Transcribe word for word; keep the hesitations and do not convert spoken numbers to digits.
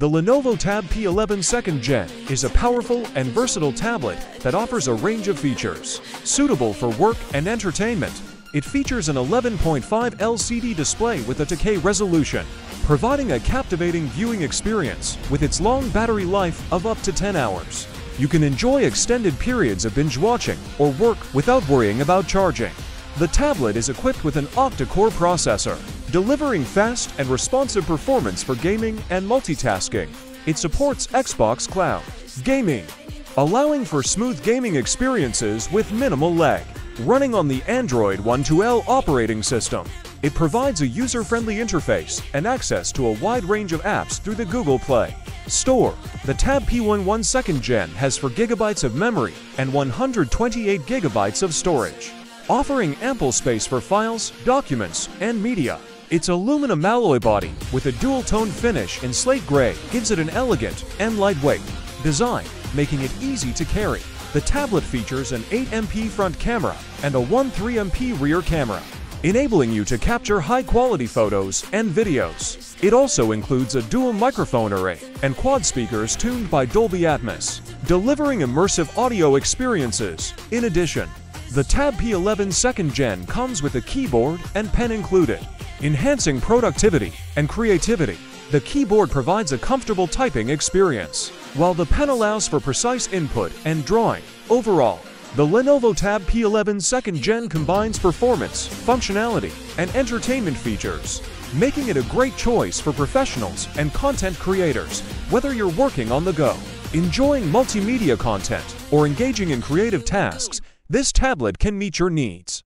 The Lenovo Tab P eleven second gen is a powerful and versatile tablet that offers a range of features suitable for work and entertainment. It features an eleven point five L C D display with a two K resolution, providing a captivating viewing experience with its long battery life of up to ten hours. You can enjoy extended periods of binge watching or work without worrying about charging. The tablet is equipped with an octa-core processor, delivering fast and responsive performance for gaming and multitasking. It supports Xbox Cloud Gaming, allowing for smooth gaming experiences with minimal lag. Running on the Android twelve L operating system, it provides a user-friendly interface and access to a wide range of apps through the Google Play Store. The Tab P eleven second gen has four gigabytes of memory and one hundred twenty-eight gigabytes of storage, offering ample space for files, documents, and media. Its aluminum alloy body with a dual-tone finish in slate gray gives it an elegant and lightweight design, making it easy to carry. The tablet features an eight megapixel front camera and a one point three megapixel rear camera, enabling you to capture high-quality photos and videos. It also includes a dual microphone array and quad speakers tuned by Dolby Atmos, delivering immersive audio experiences. In addition, the Tab P eleven second gen comes with a keyboard and pen included, enhancing productivity and creativity. The keyboard provides a comfortable typing experience, while the pen allows for precise input and drawing. Overall, the Lenovo Tab P eleven second gen combines performance, functionality, and entertainment features, making it a great choice for professionals and content creators, whether you're working on the go, enjoying multimedia content, or engaging in creative tasks. This tablet can meet your needs.